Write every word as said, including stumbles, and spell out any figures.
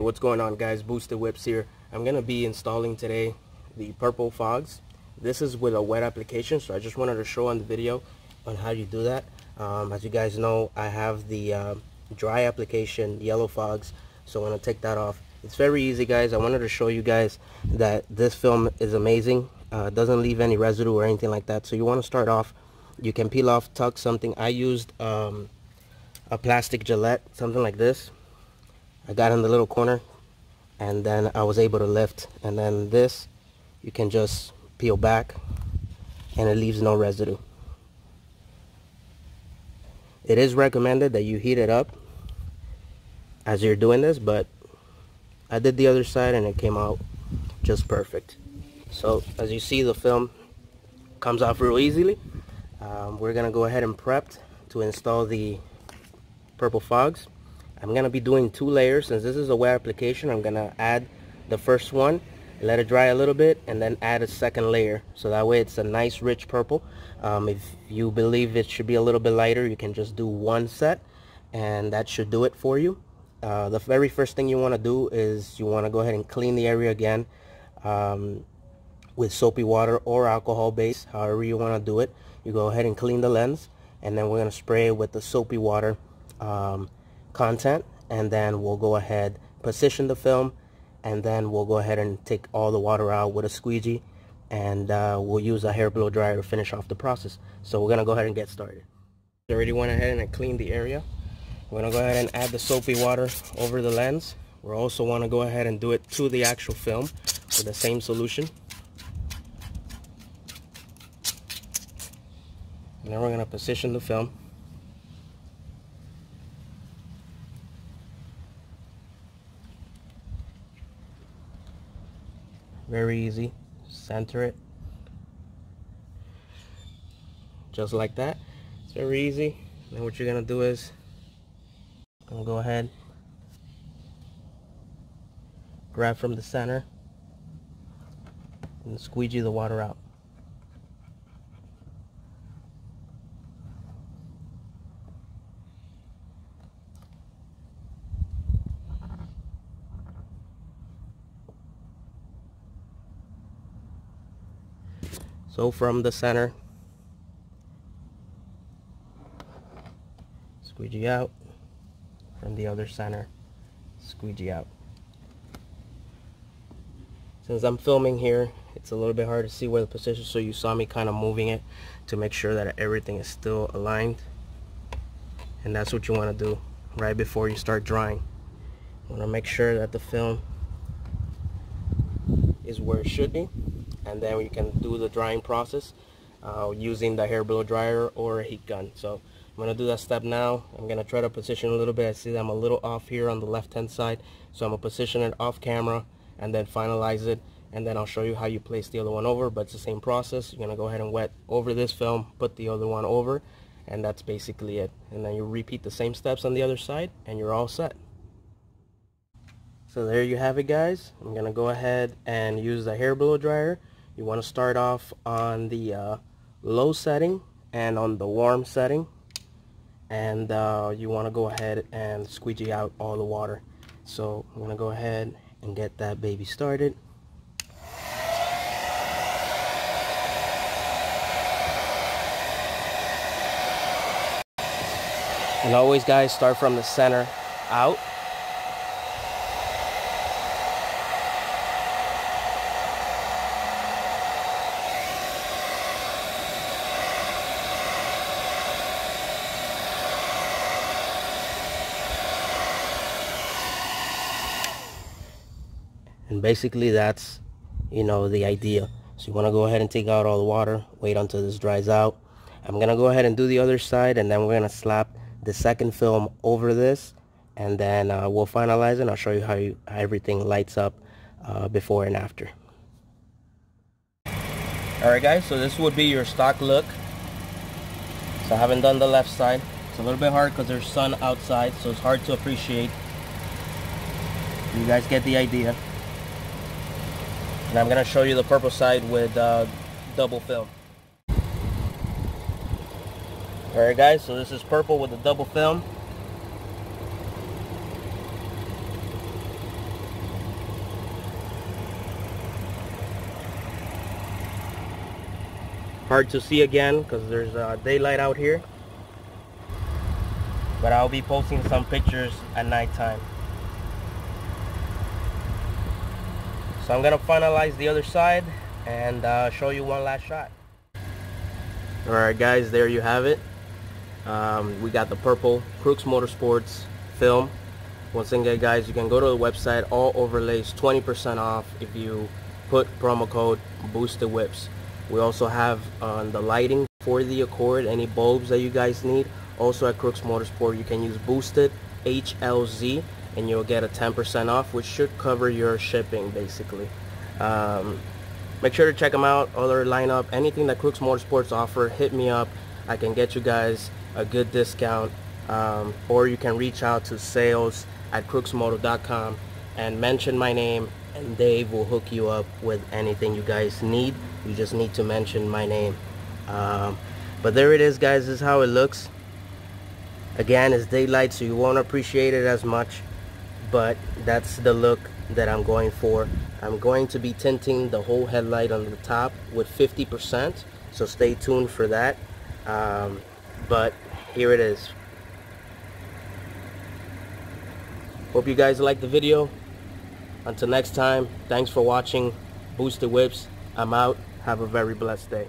What's going on, guys? Boosted Whips here. I'm going to be installing today the Purple Fogs. This is with a wet application, so I just wanted to show on the video on how you do that. Um, as you guys know, I have the uh, dry application yellow fogs, so I'm going to take that off. It's very easy, guys. I wanted to show you guys that this film is amazing. Uh, it doesn't leave any residue or anything like that, so you want to start off. You can peel off, tuck something. I used um, a plastic Gillette, something like this. I got in the little corner and then I was able to lift, and then this you can just peel back and it leaves no residue. It is recommended that you heat it up as you're doing this, but I did the other side and it came out just perfect. So as you see, the film comes off real easily. Um, we're gonna go ahead and prep to install the Purple Fogs. I'm going to be doing two layers. Since this is a wet application, I'm going to add the first one, let it dry a little bit, and then add a second layer. So that way it's a nice rich purple. Um, if you believe it should be a little bit lighter, you can just do one set, and that should do it for you. Uh, the very first thing you want to do is you want to go ahead and clean the area again um, with soapy water or alcohol base, however you want to do it. You go ahead and clean the lens, and then we're going to spray it with the soapy water Um, content, and then we'll go ahead, position the film, and then we'll go ahead and take all the water out with a squeegee, and uh, we'll use a hair blow dryer to finish off the process. So we're gonna go ahead and get started. I already went ahead and cleaned the area. We're gonna go ahead and add the soapy water over the lens. We also want to go ahead and do it to the actual film with the same solution, and then we're gonna position the film. Very easy. Center it just like that. It's very easy. And what you're gonna do is gonna go ahead, grab from the center and squeegee the water out. So from the center, squeegee out, from the other center, squeegee out. Since I'm filming here, it's a little bit hard to see where the position, so you saw me kind of moving it to make sure that everything is still aligned. And that's what you want to do right before you start drying. You want to make sure that the film is where it should be. And then we can do the drying process uh, using the hair blow dryer or a heat gun. So I'm gonna do that step now. I'm gonna try to position a little bit. I see that I'm a little off here on the left hand side, so I'm gonna position it off camera and then finalize it, and then I'll show you how you place the other one over. But it's the same process. You're gonna go ahead and wet over this film, put the other one over, and that's basically it. And then you repeat the same steps on the other side and you're all set. So there you have it, guys. I'm gonna go ahead and use the hair blow dryer. You want to start off on the uh, low setting and on the warm setting, and uh, you want to go ahead and squeegee out all the water. So I'm going to go ahead and get that baby started. And always, guys, start from the center out. And basically that's, you know, the idea. So you want to go ahead and take out all the water, wait until this dries out. I'm going to go ahead and do the other side, and then we're going to slap the second film over this, and then uh, we'll finalize it, and I'll show you how, you, how everything lights up uh, before and after. Alright, guys, so this would be your stock look. So I haven't done the left side. It's a little bit hard because there's sun outside, so it's hard to appreciate. You guys get the idea. And I'm gonna show you the purple side with uh, double film. Alright guys, so this is purple with the double film. Hard to see again because there's uh, daylight out here, but I'll be posting some pictures at nighttime. So I'm gonna finalize the other side and uh, show you one last shot. Alright guys, there you have it. Um, we got the purple Crux Motorsports film. Once again guys, you can go to the website, all overlays twenty percent off if you put promo code Boosted Whips. We also have on uh, the lighting for the Accord, any bulbs that you guys need. Also at Crux Motorsport you can use Boosted H L Z and you'll get a ten percent off, which should cover your shipping basically. Um, make sure to check them out, other lineup, anything that Crux Motorsports offer, hit me up. I can get you guys a good discount, um, or you can reach out to sales at crux moto dot com and mention my name and Dave will hook you up with anything you guys need. You just need to mention my name. Um, but there it is guys, this is how it looks. Again, it's daylight so you won't appreciate it as much, but that's the look that I'm going for. I'm going to be tinting the whole headlight on the top with fifty percent, so stay tuned for that. Um, but here it is. Hope you guys liked the video. Until next time, thanks for watching. Boosted Whips, I'm out. Have a very blessed day.